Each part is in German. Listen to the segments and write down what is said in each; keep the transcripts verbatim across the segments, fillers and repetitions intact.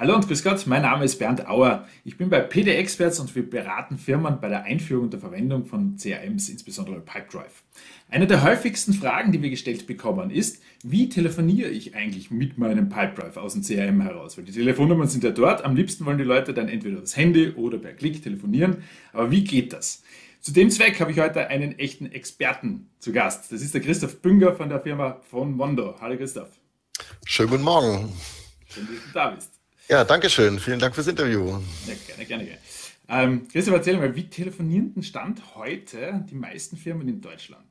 Hallo und grüß Gott, mein Name ist Bernd Auer. Ich bin bei P D Experts und wir beraten Firmen bei der Einführung und der Verwendung von C R Ms, insbesondere Pipedrive. Eine der häufigsten Fragen, die wir gestellt bekommen, ist, wie telefoniere ich eigentlich mit meinem Pipedrive aus dem C R M heraus? Weil die Telefonnummern sind ja dort, am liebsten wollen die Leute dann entweder das Handy oder per Klick telefonieren. Aber wie geht das? Zu dem Zweck habe ich heute einen echten Experten zu Gast. Das ist der Christoph Bünger von der Firma PhoneMondo. Hallo Christoph. Schönen guten Morgen. Schön, dass du da bist. Ja, danke schön. Vielen Dank fürs Interview. Ja, gerne, gerne, gerne. Ähm, Christoph, erzähl mal, wie telefonieren denn Stand heute die meisten Firmen in Deutschland?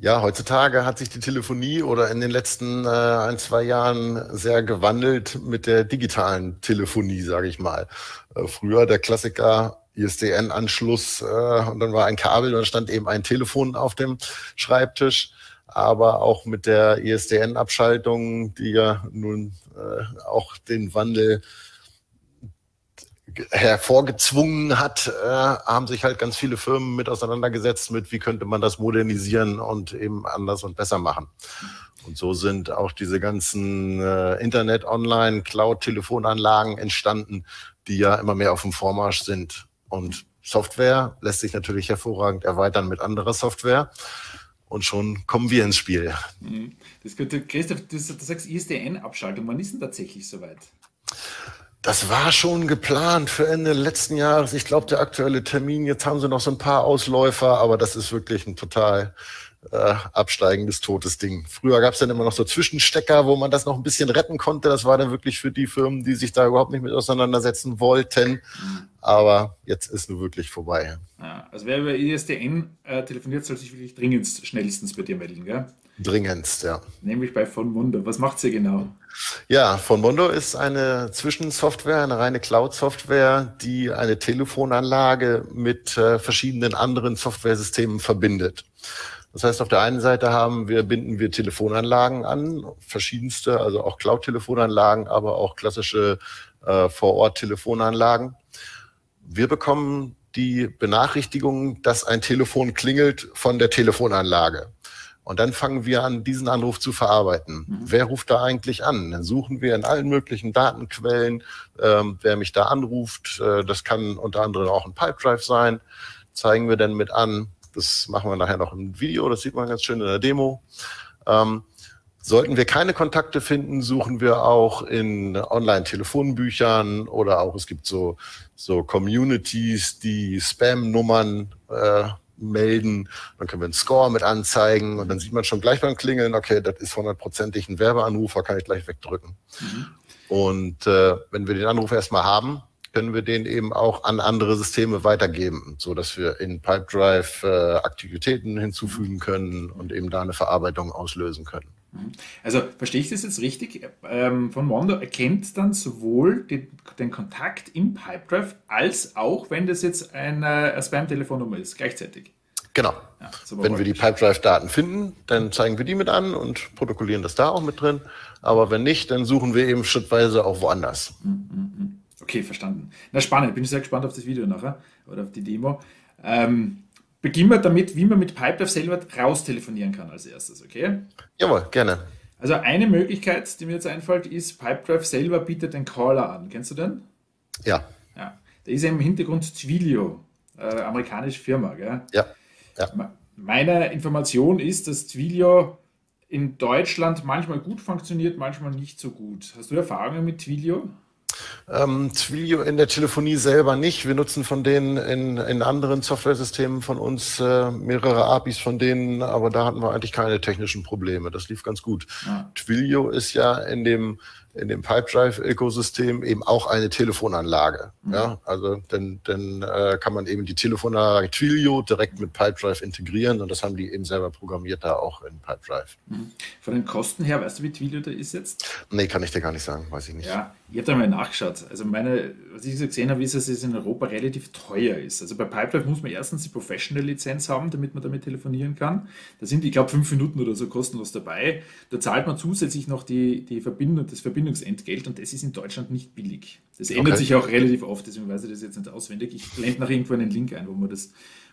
Ja, heutzutage hat sich die Telefonie oder in den letzten äh, ein, zwei Jahren sehr gewandelt mit der digitalen Telefonie, sage ich mal. Äh, früher der Klassiker I S D N-Anschluss äh, und dann war ein Kabel und dann stand eben ein Telefon auf dem Schreibtisch. Aber auch mit der I S D N-Abschaltung, die ja nun äh, auch den Wandel hervorgezwungen hat, äh, haben sich halt ganz viele Firmen mit auseinandergesetzt mit, wie könnte man das modernisieren und eben anders und besser machen. Und so sind auch diese ganzen äh, Internet-, Online-, Cloud-Telefonanlagen entstanden, die ja immer mehr auf dem Vormarsch sind. Und Software lässt sich natürlich hervorragend erweitern mit anderer Software. Und schon kommen wir ins Spiel. Das könnte, Christoph, du sagst I S D N-Abschaltung. Wann ist denn tatsächlich soweit? Das war schon geplant für Ende letzten Jahres. Ich glaube, der aktuelle Termin, jetzt haben sie noch so ein paar Ausläufer, aber das ist wirklich ein total äh, absteigendes, totes Ding. Früher gab es dann immer noch so Zwischenstecker, wo man das noch ein bisschen retten konnte. Das war dann wirklich für die Firmen, die sich da überhaupt nicht mit auseinandersetzen wollten. Mhm. Aber jetzt ist nur wirklich vorbei. Ah, also wer über I S D N äh, telefoniert, soll sich wirklich dringendst, schnellstens bei dir melden, gell? Dringendst, ja. Nämlich bei PhoneMondo. Was macht ihr genau? Ja, PhoneMondo ist eine Zwischensoftware, eine reine Cloud-Software, die eine Telefonanlage mit äh, verschiedenen anderen Softwaresystemen verbindet. Das heißt, auf der einen Seite haben wir, binden wir Telefonanlagen an, verschiedenste, also auch Cloud-Telefonanlagen, aber auch klassische äh, Vor-Ort-Telefonanlagen. Wir bekommen die Benachrichtigung, dass ein Telefon klingelt von der Telefonanlage. Und dann fangen wir an, diesen Anruf zu verarbeiten. Mhm. Wer ruft da eigentlich an? Dann suchen wir in allen möglichen Datenquellen, ähm, wer mich da anruft. Äh, das kann unter anderem auch ein Pipedrive sein. Zeigen wir dann mit an. Das machen wir nachher noch im Video. Das sieht man ganz schön in der Demo. Ähm, Sollten wir keine Kontakte finden, suchen wir auch in Online-Telefonbüchern oder auch es gibt so, so Communities, die Spam-Nummern äh, melden. Dann können wir einen Score mit anzeigen und dann sieht man schon gleich beim Klingeln, okay, das ist hundertprozentig ein Werbeanrufer, kann ich gleich wegdrücken. Mhm. Und äh, wenn wir den Anruf erstmal haben, können wir den eben auch an andere Systeme weitergeben, so dass wir in Pipedrive äh, Aktivitäten hinzufügen können und eben da eine Verarbeitung auslösen können. Also verstehe ich das jetzt richtig? Ähm, PhoneMondo erkennt dann sowohl den, den Kontakt im Pipedrive als auch, wenn das jetzt eine, eine Spam-Telefonnummer ist, gleichzeitig. Genau. Ja, wenn wir die Pipedrive-Daten finden, dann zeigen wir die mit an und protokollieren das da auch mit drin. Aber wenn nicht, dann suchen wir eben schrittweise auch woanders. Mhm. Okay, verstanden. Na, spannend. Bin ich sehr gespannt auf das Video nachher oder auf die Demo. Ähm, beginnen wir damit, wie man mit Pipedrive selber raus telefonieren kann als erstes, okay? Jawohl, gerne. Also eine Möglichkeit, die mir jetzt einfällt, ist, Pipedrive selber bietet den Caller an. Kennst du den? Ja. Ja. Da ist ja im Hintergrund Twilio, äh, amerikanische Firma, gell? Ja. Ja. Meine Information ist, dass Twilio in Deutschland manchmal gut funktioniert, manchmal nicht so gut. Hast du Erfahrungen mit Twilio? Ähm, Twilio in der Telefonie selber nicht. Wir nutzen von denen in, in anderen Softwaresystemen von uns äh, mehrere A P Is von denen, aber da hatten wir eigentlich keine technischen Probleme. Das lief ganz gut. Ja. Twilio ist ja in dem, in dem Pipedrive-Ökosystem eben auch eine Telefonanlage. Mhm. Ja? Also dann, dann äh, kann man eben die Telefonanlage Twilio direkt mit Pipedrive integrieren und das haben die eben selber programmiert da auch in Pipedrive. Mhm. Von den Kosten her, weißt du, wie Twilio da ist jetzt? Nee, kann ich dir gar nicht sagen, weiß ich nicht. Ja, ich habe da mal nachgeschaut. Also meine, was ich so gesehen habe, ist, dass es in Europa relativ teuer ist. Also bei Pipedrive muss man erstens die Professional-Lizenz haben, damit man damit telefonieren kann. Da sind, ich glaube, fünf Minuten oder so kostenlos dabei. Da zahlt man zusätzlich noch die, die Verbindung, das Verbindungsentgelt und das ist in Deutschland nicht billig. Das ändert okay. sich auch relativ oft, deswegen weiß ich das jetzt nicht auswendig. Ich blende nach irgendwo einen Link ein, wo man das,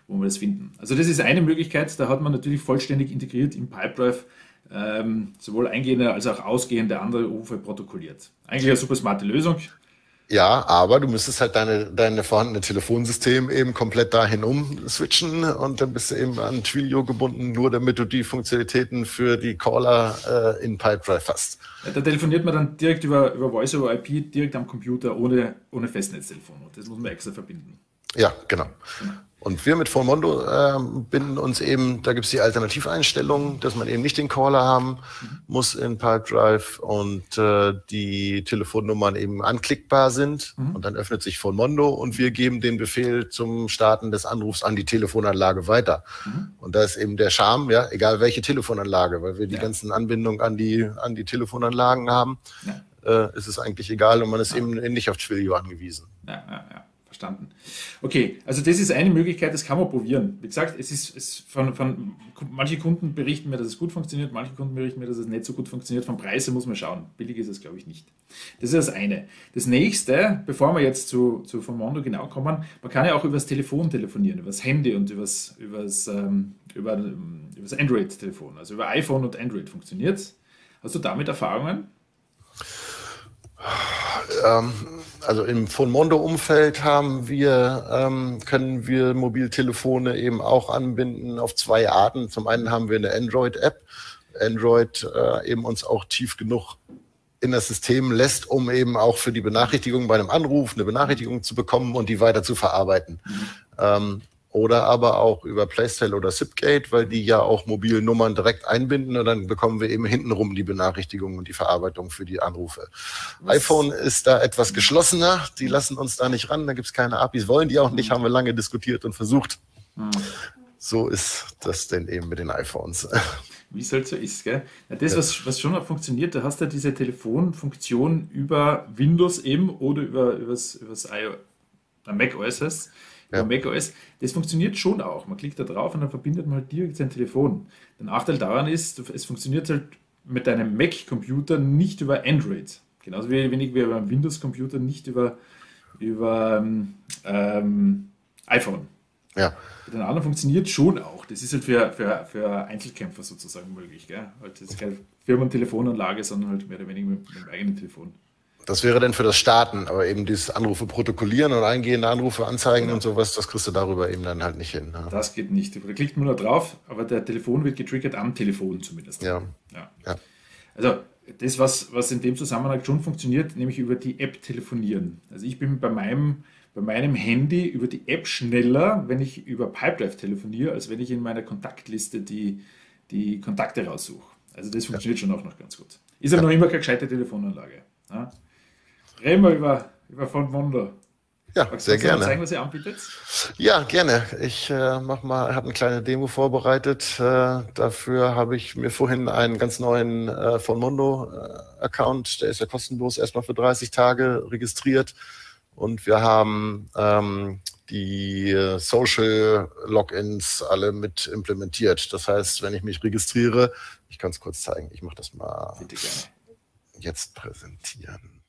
wo man das finden. Also das ist eine Möglichkeit, da hat man natürlich vollständig integriert im Pipedrive ähm, sowohl eingehende als auch ausgehende andere Rufe protokolliert. Eigentlich eine super smarte Lösung. Ja, aber du müsstest halt deine, deine vorhandene Telefonsystem eben komplett dahin umswitchen und dann bist du eben an Twilio gebunden, nur damit du die Funktionalitäten für die Caller äh, in Pipedrive hast. Ja, da telefoniert man dann direkt über, über Voice over I P, direkt am Computer, ohne, ohne Festnetztelefon. Und das muss man extra verbinden. Ja, genau. genau. Und wir mit PhoneMondo äh, binden uns eben, da gibt es die Alternativeinstellung, dass man eben nicht den Caller haben muss in Pipedrive und äh, die Telefonnummern eben anklickbar sind. Mhm. Und dann öffnet sich PhoneMondo und wir geben den Befehl zum Starten des Anrufs an die Telefonanlage weiter. Mhm. Und da ist eben der Charme, ja, egal welche Telefonanlage, weil wir die ja. ganzen Anbindungen an die, an die Telefonanlagen haben, ja. äh, ist es eigentlich egal und man ist ja. eben nicht auf Twilio angewiesen. Ja, ja, ja. Verstanden. Okay, also das ist eine Möglichkeit, das kann man probieren. Wie gesagt, es ist, es von, von, manche Kunden berichten mir, dass es gut funktioniert, manche Kunden berichten mir, dass es nicht so gut funktioniert. Von Preisen muss man schauen. Billig ist es, glaube ich, nicht. Das ist das eine. Das nächste, bevor wir jetzt zu, zu PhoneMondo genau kommen, man kann ja auch über das Telefon telefonieren, über das Handy und über das, über das, ähm, über, ähm, über das Android-Telefon. Also über iPhone und Android funktioniert es. Hast du damit Erfahrungen? Ähm. Also im PhoneMondo-Umfeld haben wir, ähm, können wir Mobiltelefone eben auch anbinden auf zwei Arten. Zum einen haben wir eine Android-App. Android äh, eben uns auch tief genug in das System lässt, um eben auch für die Benachrichtigung bei einem Anruf eine Benachrichtigung zu bekommen und die weiter zu verarbeiten. Mhm. Ähm, oder aber auch über Placetel oder Sipgate, weil die ja auch mobile Nummern direkt einbinden und dann bekommen wir eben hintenrum die Benachrichtigungen und die Verarbeitung für die Anrufe. Was? iPhone ist da etwas geschlossener, die lassen uns da nicht ran, da gibt es keine A P Is, wollen die auch nicht, haben wir lange diskutiert und versucht. Hm. So ist das denn eben mit den iPhones. Wie es halt so ist, gell? Ja, das, ja. Was, was schon mal funktioniert, da hast du ja diese Telefonfunktion über Windows eben oder über, über das, über das Mac O S. Ja. macOS, das funktioniert schon auch. Man klickt da drauf und dann verbindet man halt direkt sein Telefon. Der Nachteil daran ist, es funktioniert halt mit deinem Mac-Computer nicht über Android. Genauso wenig wie über einen Windows-Computer nicht über, über ähm, iPhone. Ja. Mit den anderen funktioniert schon auch. Das ist halt für, für, für Einzelkämpfer sozusagen möglich. Gell? Das ist keine Firmentelefonanlage, sondern halt mehr oder weniger mit, mit dem eigenen Telefon. Das wäre dann für das Starten, aber eben dieses Anrufe protokollieren und eingehende Anrufe anzeigen genau. und sowas, das kriegst du darüber eben dann halt nicht hin. Ja. Das geht nicht. Da klickt man nur drauf, aber der Telefon wird getriggert, am Telefon zumindest. Ja. Ja. Ja. Also das, was, was in dem Zusammenhang schon funktioniert, nämlich über die App telefonieren. Also ich bin bei meinem, bei meinem Handy über die App schneller, wenn ich über Pipedrive telefoniere, als wenn ich in meiner Kontaktliste die, die Kontakte raussuche. Also das funktioniert ja. schon auch noch ganz gut. Ist aber ja. noch immer keine gescheite Telefonanlage. Ja. Reden wir über, über PhoneMondo. Ja, Magst sehr gerne. Kannst du mal zeigen, was ihr anbietet? Ja, gerne. Ich äh, mach mal, habe eine kleine Demo vorbereitet. Äh, dafür habe ich mir vorhin einen ganz neuen äh, PhoneMondo-Account, äh, der ist ja kostenlos, erstmal für dreißig Tage registriert. Und wir haben ähm, die äh, Social-Logins alle mit implementiert. Das heißt, wenn ich mich registriere, ich kann es kurz zeigen, ich mache das mal Bitte gerne. Jetzt präsentieren.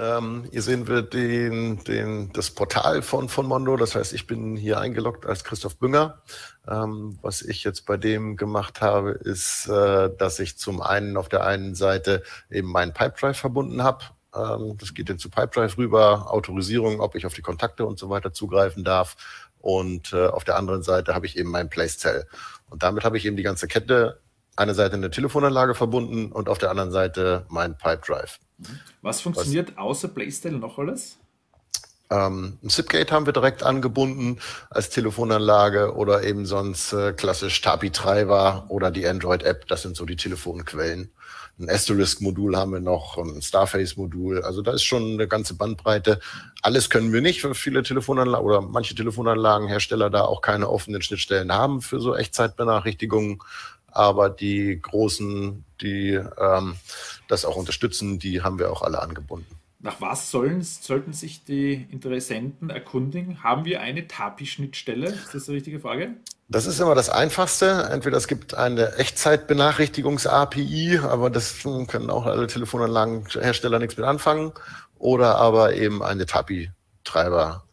Ähm, hier sehen wir den, den, das Portal von PhoneMondo. Das heißt, ich bin hier eingeloggt als Christoph Bünger. Ähm, was ich jetzt bei dem gemacht habe, ist, äh, dass ich zum einen auf der einen Seite eben meinen Pipedrive verbunden habe. Ähm, das geht dann zu Pipedrive rüber, Autorisierung, ob ich auf die Kontakte und so weiter zugreifen darf. Und äh, auf der anderen Seite habe ich eben mein Placetel. Und damit habe ich eben die ganze Kette, eine Seite eine Telefonanlage verbunden und auf der anderen Seite mein Pipedrive. Was funktioniert Was, außer Placetel noch alles? Ähm, Sipgate haben wir direkt angebunden als Telefonanlage oder eben sonst äh, klassisch T A P I-Treiber oder die Android-App. Das sind so die Telefonquellen. Ein Asterisk-Modul haben wir noch, ein Starface-Modul. Also da ist schon eine ganze Bandbreite. Alles können wir nicht, weil viele Telefonanlagen oder manche Telefonanlagenhersteller da auch keine offenen Schnittstellen haben für so Echtzeitbenachrichtigungen. Aber die großen, die ähm, das auch unterstützen, die haben wir auch alle angebunden. Nach was sollen, sollten sich die Interessenten erkundigen? Haben wir eine T A P I-Schnittstelle? Ist das die richtige Frage? Das ist immer das Einfachste. Entweder es gibt eine Echtzeitbenachrichtigungs-A P I, aber das können auch alle Telefonanlagenhersteller nichts mit anfangen. Oder aber eben eine T A P I-Treiber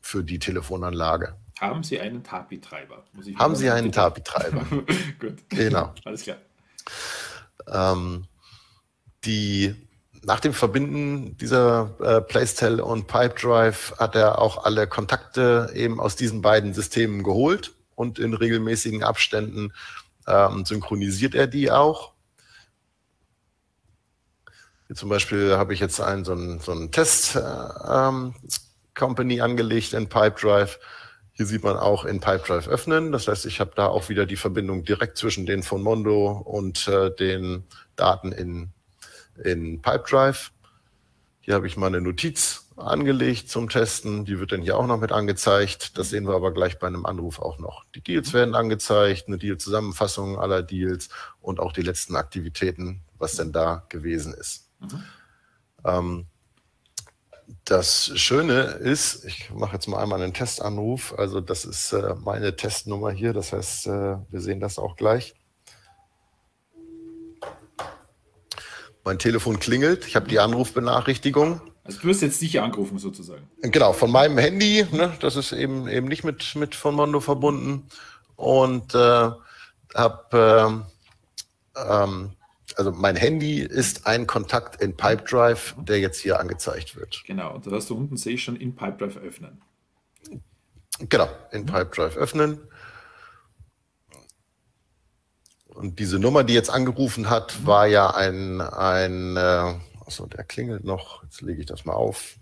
für die Telefonanlage. Haben Sie einen T A P I-Treiber? Haben Sie einen T A P I-Treiber? Gut. Genau. Alles klar. Ähm, die, nach dem Verbinden dieser äh, Placetel und Pipedrive hat er auch alle Kontakte eben aus diesen beiden Systemen geholt und in regelmäßigen Abständen ähm, synchronisiert er die auch. Hier zum Beispiel habe ich jetzt einen so einen, so einen Test-Company ähm, angelegt in Pipedrive. Hier sieht man auch in Pipedrive öffnen. Das heißt, ich habe da auch wieder die Verbindung direkt zwischen den PhoneMondo und äh, den Daten in, in Pipedrive. Hier habe ich mal eine Notiz angelegt zum Testen. Die wird dann hier auch noch mit angezeigt. Das sehen wir aber gleich bei einem Anruf auch noch. Die Deals werden angezeigt, eine Deal-Zusammenfassung aller Deals und auch die letzten Aktivitäten, was denn da gewesen ist. Mhm. Ähm, Das Schöne ist, ich mache jetzt mal einmal einen Testanruf, also das ist äh, meine Testnummer hier, das heißt, äh, wir sehen das auch gleich. Mein Telefon klingelt, ich habe die Anrufbenachrichtigung. Also du wirst jetzt nicht hier angerufen sozusagen. Genau, von meinem Handy, ne? Das ist eben, eben nicht mit, mit PhoneMondo verbunden und äh, habe... Äh, ähm, Also mein Handy ist ein Kontakt in Pipedrive, der jetzt hier angezeigt wird. Genau, und da hast du unten, sehe ich schon, in Pipedrive öffnen. Genau, in Pipedrive öffnen. Und diese Nummer, die jetzt angerufen hat, war ja ein, ein äh, achso, der klingelt noch, jetzt lege ich das mal auf.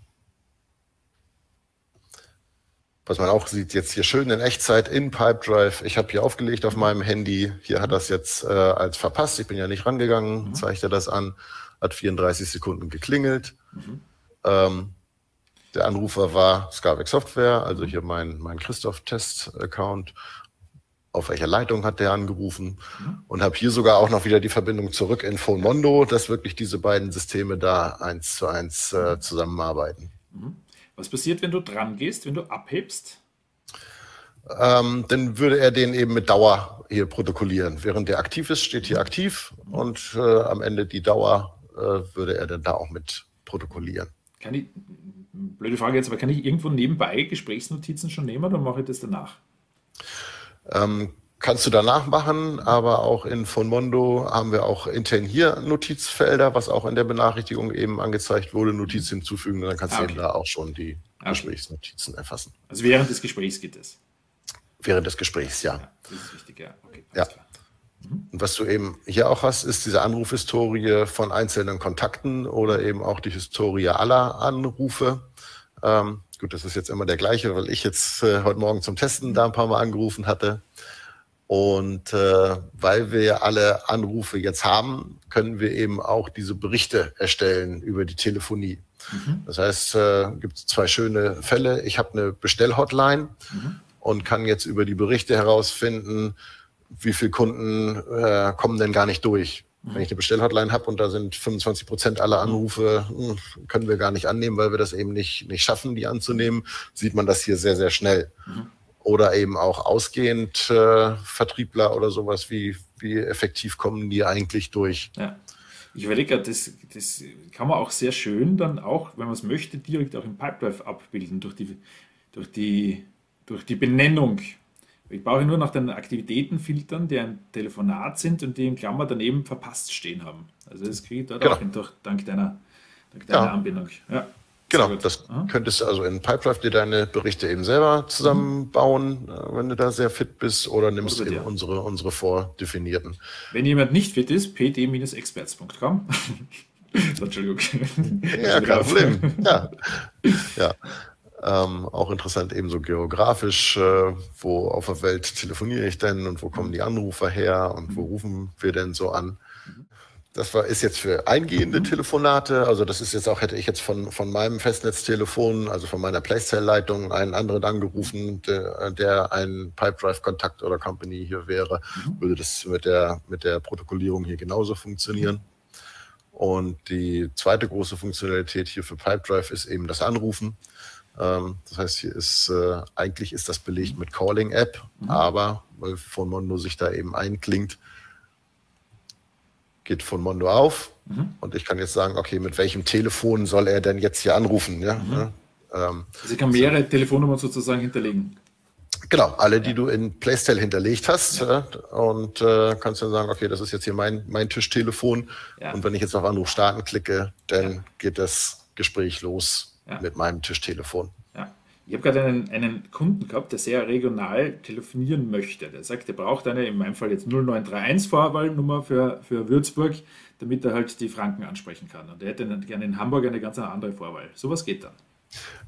Was man auch sieht, jetzt hier schön in Echtzeit in Pipedrive. Ich habe hier aufgelegt auf meinem Handy. Hier hat das jetzt äh, als verpasst. Ich bin ja nicht rangegangen, mhm. zeigt er das an. Hat vierunddreißig Sekunden geklingelt. Mhm. Ähm, der Anrufer war Scavix Software, also hier mein, mein Christoph-Test-Account. Auf welcher Leitung hat der angerufen? Mhm. Und habe hier sogar auch noch wieder die Verbindung zurück in PhoneMondo, dass wirklich diese beiden Systeme da eins zu eins äh, zusammenarbeiten. Mhm. Was passiert, wenn du dran gehst, wenn du abhebst? Ähm, dann würde er den eben mit Dauer hier protokollieren. Während der aktiv ist, steht hier aktiv und äh, am Ende die Dauer äh, würde er dann da auch mit protokollieren. Kann ich, blöde Frage jetzt, aber kann ich irgendwo nebenbei Gesprächsnotizen schon nehmen oder mache ich das danach? Ähm, Kannst du danach machen, aber auch in PhoneMondo haben wir auch intern hier Notizfelder, was auch in der Benachrichtigung eben angezeigt wurde, Notiz hinzufügen. Dann kannst ah, okay. du eben da auch schon die okay. Gesprächsnotizen erfassen. Also während des Gesprächs geht es? Während des Gesprächs, ja. ja das ist wichtig, ja. Okay, ja. Klar. Mhm. Und was du eben hier auch hast, ist diese Anrufhistorie von einzelnen Kontakten oder eben auch die Historie aller Anrufe. Ähm, gut, das ist jetzt immer der gleiche, weil ich jetzt äh, heute Morgen zum Testen da ein paar Mal angerufen hatte. Und äh, weil wir alle Anrufe jetzt haben, können wir eben auch diese Berichte erstellen über die Telefonie. Mhm. Das heißt, äh, gibt es zwei schöne Fälle. Ich habe eine Bestellhotline mhm. und kann jetzt über die Berichte herausfinden, wie viele Kunden äh, kommen denn gar nicht durch. Mhm. Wenn ich eine Bestellhotline habe und da sind fünfundzwanzig Prozent aller Anrufe, mh, können wir gar nicht annehmen, weil wir das eben nicht, nicht schaffen, die anzunehmen, sieht man das hier sehr, sehr schnell. Mhm. Oder eben auch ausgehend äh, Vertriebler oder sowas, wie, wie effektiv kommen die eigentlich durch. Ja. Ich überlege gerade, das, das kann man auch sehr schön dann auch, wenn man es möchte, direkt auch im Pipedrive abbilden, durch die, durch die, durch die Benennung. Ich brauche nur nach den Aktivitäten filtern, die ein Telefonat sind und die in Klammer daneben verpasst stehen haben. Also das kriege ich dort genau. auch hin, durch, dank deiner, dank deiner ja. Anbindung. Ja. Genau, das Aha. könntest du also in Pipedrive dir deine Berichte eben selber zusammenbauen, mhm. wenn du da sehr fit bist, oder nimmst oder eben unsere, unsere vordefinierten. Wenn jemand nicht fit ist, p d experts punkt com. Entschuldigung. Ja, kein Problem. Ja. Ja. Ähm, auch interessant eben so geografisch, äh, wo auf der Welt telefoniere ich denn und wo kommen die Anrufer her und wo rufen wir denn so an? Das war, ist jetzt für eingehende mhm. Telefonate, also das ist jetzt auch, hätte ich jetzt von, von meinem Festnetztelefon, also von meiner Placetel-Leitung, einen anderen angerufen, der, der ein Pipedrive-Kontakt oder Company hier wäre, mhm. würde das mit der, mit der Protokollierung hier genauso funktionieren. Und die zweite große Funktionalität hier für Pipedrive ist eben das Anrufen. Das heißt, hier ist, eigentlich ist das belegt mit Calling-App, mhm. aber weil PhoneMondo sich da eben einklingt, geht PhoneMondo auf mhm. und ich kann jetzt sagen, okay, mit welchem Telefon soll er denn jetzt hier anrufen? Ja? Mhm. Ähm, also ich kann mehrere so. Telefonnummern sozusagen hinterlegen. Genau, alle, die du in Placetel hinterlegt hast, ja. und äh, kannst dann sagen, okay, das ist jetzt hier mein, mein Tischtelefon, ja. und wenn ich jetzt auf Anruf starten klicke, dann ja. geht das Gespräch los ja. mit meinem Tischtelefon. Ja. Ich habe gerade einen, einen Kunden gehabt, der sehr regional telefonieren möchte. Der sagt, er braucht eine, in meinem Fall jetzt null neun drei eins Vorwahlnummer für, für Würzburg, damit er halt die Franken ansprechen kann. Und er hätte dann gerne in Hamburg eine ganz andere Vorwahl. Sowas geht dann.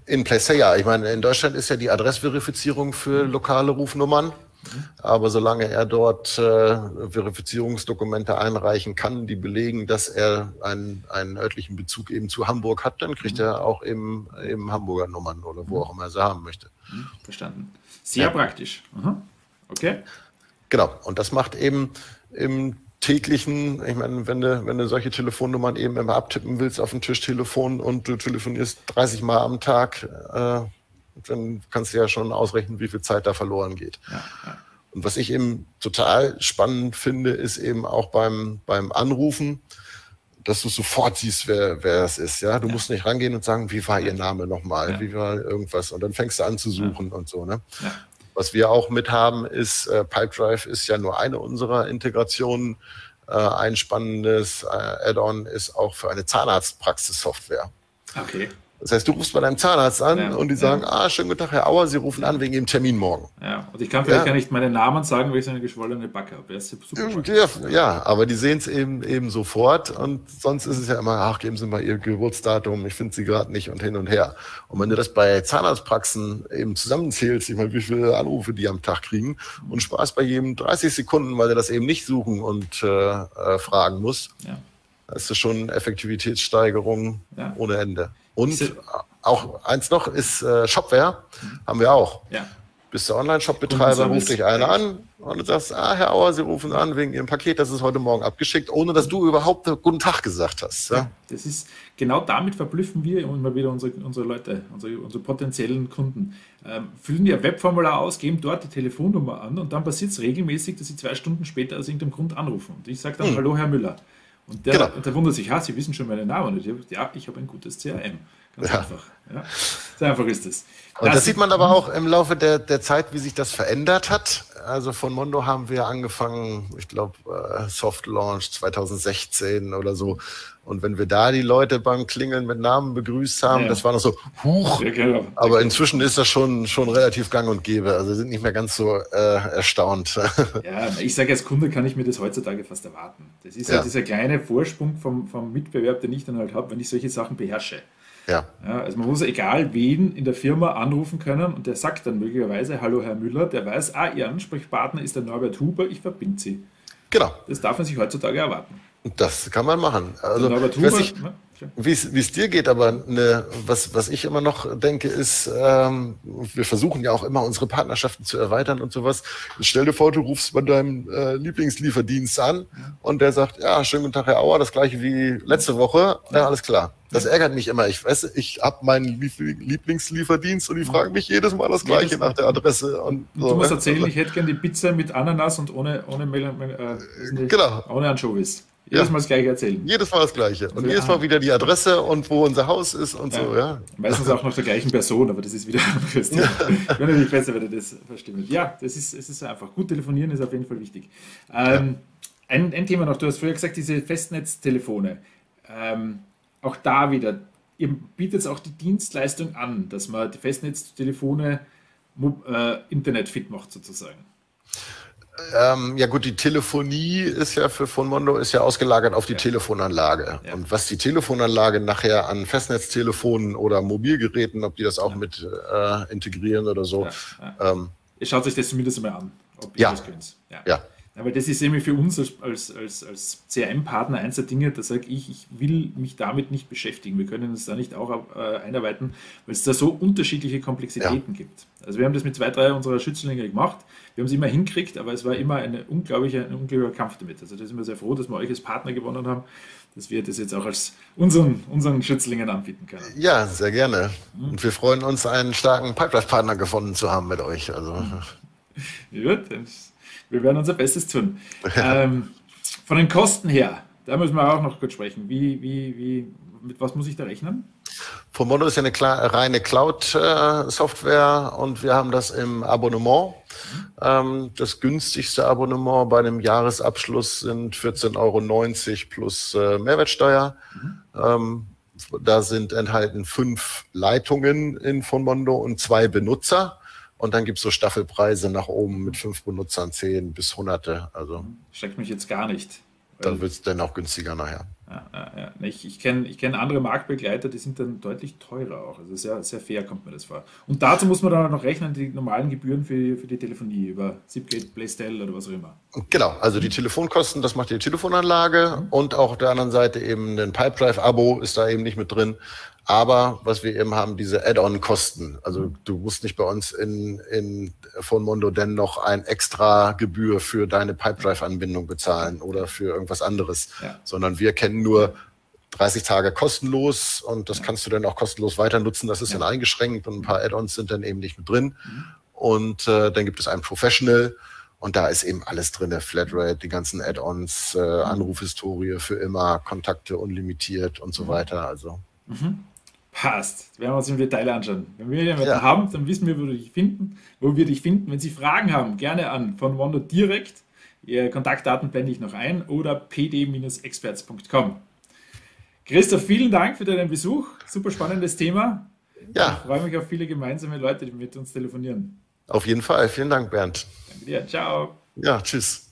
In Placetel, ja. Ich meine, in Deutschland ist ja die Adressverifizierung für lokale Rufnummern. Mhm. Aber solange er dort äh, Verifizierungsdokumente einreichen kann, die belegen, dass er einen, einen örtlichen Bezug eben zu Hamburg hat, dann kriegt mhm. er auch eben, eben Hamburger Nummern oder wo mhm. auch immer er sie haben möchte. Mhm. Verstanden. Sehr ja. praktisch. Aha. Okay. Genau. Und das macht eben im täglichen, ich meine, wenn du, wenn du solche Telefonnummern eben immer abtippen willst auf dem Tischtelefon und du telefonierst dreißig Mal am Tag, äh, dann kannst du ja schon ausrechnen, wie viel Zeit da verloren geht. Ja, ja. Und was ich eben total spannend finde, ist eben auch beim, beim Anrufen, dass du sofort siehst, wer, wer es ist. Ja? Du ja. musst nicht rangehen und sagen, wie war ihr Name nochmal, ja. wie war irgendwas. Und dann fängst du an zu suchen ja. und so. Ne? Ja. Was wir auch mit haben, ist, äh, Pipedrive ist ja nur eine unserer Integrationen. Äh, ein spannendes äh, Add-on ist auch für eine Zahnarztpraxis-Software. Okay. Das heißt, du rufst bei deinem Zahnarzt an ja, und die sagen, ja. ah, schönen guten Tag, Herr Auer, Sie rufen an wegen Ihrem Termin morgen. Ja, und ich kann vielleicht ja. gar nicht meinen Namen sagen, weil ich so eine geschwollene Backe habe. Das ist super ja, ja, aber die sehen es eben, eben sofort und sonst ist es ja immer, ach, geben Sie mal Ihr Geburtsdatum, ich finde Sie gerade nicht und hin und her. Und wenn du das bei Zahnarztpraxen eben zusammenzählst, ich meine, wie viele Anrufe die am Tag kriegen und Spaß bei jedem dreißig Sekunden, weil du das eben nicht suchen und äh, fragen musst, ja. das ist schon Effektivitätssteigerung ja. ohne Ende. Und auch eins noch ist äh, Shopware, haben wir auch. Ja. Bist du Online-Shop-Betreiber, ruft dich einer an und du sagst, ah, Herr Auer, Sie rufen an wegen Ihrem Paket, das ist heute Morgen abgeschickt, ohne dass du überhaupt guten Tag gesagt hast. Ja? Ja, das ist, genau damit verblüffen wir immer wieder unsere, unsere Leute, unsere, unsere potenziellen Kunden. Ähm, füllen ihr Webformular aus, geben dort die Telefonnummer an und dann passiert es regelmäßig, dass sie zwei Stunden später aus irgendeinem Grund anrufen. Und ich sage dann, hm. hallo Herr Müller. Und der, genau. und der wundert sich, ja, Sie wissen schon meinen Namen. Und ich habe, ja, ich habe ein gutes C R M. Ganz ja. einfach. Ja. So einfach ist es. Und das, das sieht man aber auch im Laufe der, der Zeit, wie sich das verändert hat. Also von Mondo haben wir angefangen, ich glaube, Soft Launch zwanzig sechzehn oder so. Und wenn wir da die Leute beim Klingeln mit Namen begrüßt haben, ja. das war noch so, huch. Ja, genau. Aber inzwischen ist das schon, schon relativ gang und gäbe. Also sind nicht mehr ganz so äh, erstaunt. Ja, ich sage, als Kunde kann ich mir das heutzutage fast erwarten. Das ist ja halt dieser kleine Vorsprung vom, vom Mitbewerb, den ich dann halt habe, wenn ich solche Sachen beherrsche. Ja. Ja, also man muss egal wen in der Firma anrufen können und der sagt dann möglicherweise, hallo Herr Müller, der weiß, ah, Ihr Ansprechpartner ist der Norbert Huber, ich verbinde Sie. Genau. Das darf man sich heutzutage erwarten. Das kann man machen. Also, also Norbert Huber, ich, wie es dir geht, aber eine, was, was ich immer noch denke, ist, ähm, wir versuchen ja auch immer unsere Partnerschaften zu erweitern und sowas. Stell dir vor, du rufst bei deinem äh, Lieblingslieferdienst an und der sagt, ja, schönen guten Tag, Herr Auer, das gleiche wie letzte Woche. Ja, alles klar. Das ärgert mich immer. Ich weiß, ich habe meinen Lieblingslieferdienst und die fragen mich jedes Mal das Gleiche nach der Adresse. Und so, und du musst erzählen, ich hätte gerne die Pizza mit Ananas und ohne, ohne, äh, genau. ohne Anchovies. Jedes ja. Mal das Gleiche erzählen. Jedes Mal das Gleiche. Und ja. jedes Mal wieder die Adresse und wo unser Haus ist und ja. so. Ja. Meistens auch noch der gleichen Person, aber das ist wieder ein anderes Thema. Wäre natürlich besser, wenn ihr das verstimmt. Ja, das ist, es ist einfach. Gut telefonieren ist auf jeden Fall wichtig. Ähm, ja. ein, ein Thema noch. Du hast früher gesagt, diese Festnetztelefone. Ähm, auch da wieder. Ihr bietet auch die Dienstleistung an, dass man die Festnetztelefone äh, internetfit macht sozusagen. Ähm, ja gut, die Telefonie ist ja für PhoneMondo ist ja ausgelagert auf die ja. Telefonanlage. Ja. Und was die Telefonanlage nachher an Festnetztelefonen oder Mobilgeräten, ob die das auch ja. mit äh, integrieren oder so. Ja. Ja. Ähm, schaut euch das zumindest mal an, ob ihr ja. das könnt. Ja. Ja. Aber das ist eben für uns als, als, als C R M-Partner eins der Dinge, da sage ich, ich will mich damit nicht beschäftigen. Wir können uns da nicht auch äh, einarbeiten, weil es da so unterschiedliche Komplexitäten ja. gibt. Also wir haben das mit zwei, drei unserer Schützlinge gemacht. Wir haben es immer hingekriegt, aber es war immer eine unglaubliche, ein unglaublicher Kampf damit. Also da sind wir sehr froh, dass wir euch als Partner gewonnen haben, dass wir das jetzt auch als unseren, unseren Schützlingen anbieten können. Ja, sehr gerne. Mhm. Und wir freuen uns, einen starken Pipedrive-Partner gefunden zu haben mit euch. Also. Mhm. Gut, dann wir werden unser Bestes tun. Ähm, von den Kosten her, da müssen wir auch noch kurz sprechen. Wie, wie, wie, mit was muss ich da rechnen? PhoneMondo ist ja eine reine Cloud-Software und wir haben das im Abonnement. Mhm. Das günstigste Abonnement bei einem Jahresabschluss sind vierzehn Euro neunzig plus Mehrwertsteuer. Mhm. Da sind enthalten fünf Leitungen in PhoneMondo und zwei Benutzer. Und dann gibt es so Staffelpreise nach oben mit fünf Benutzern, zehn bis Hunderte. Also schreckt mich jetzt gar nicht. Dann wird es dann auch günstiger nachher. Ja, ja, ja. Ich, ich kenne ich kenn andere Marktbegleiter, die sind dann deutlich teurer auch. Also sehr, sehr fair kommt mir das vor. Und dazu muss man dann auch noch rechnen, die normalen Gebühren für, für die Telefonie über Sipgate, Placetel oder was auch immer. Genau, also die Telefonkosten, das macht die Telefonanlage. Mhm. Und auch auf der anderen Seite eben ein Pipedrive-Abo ist da eben nicht mit drin. Aber was wir eben haben, diese Add-on-Kosten. Also du musst nicht bei uns in, in PhoneMondo denn noch ein extra Gebühr für deine Pipedrive-Anbindung bezahlen oder für irgendwas anderes, ja. Sondern wir kennen nur dreißig Tage kostenlos und das ja. kannst du dann auch kostenlos weiter nutzen. Das ist ja. dann eingeschränkt und ein paar Add-ons sind dann eben nicht mit drin. Mhm. Und äh, dann gibt es ein Professional. Und da ist eben alles drin, der Flatrate, die ganzen Add-ons, äh, Anrufhistorie für immer, Kontakte unlimitiert und so weiter. Also mhm. Passt. Werden wir uns im Detail anschauen. Wenn wir jemanden ja. haben, dann wissen wir, wo wir dich finden. Wo wir dich finden. Wenn Sie Fragen haben, gerne an PhoneMondo direkt. Ihre Kontaktdaten blende ich noch ein oder p d experts punkt com. Christoph, vielen Dank für deinen Besuch. Super spannendes Thema. Ja. Ich freue mich auf viele gemeinsame Leute, die mit uns telefonieren. Auf jeden Fall. Vielen Dank, Bernd. Danke dir. Ciao. Ja, tschüss.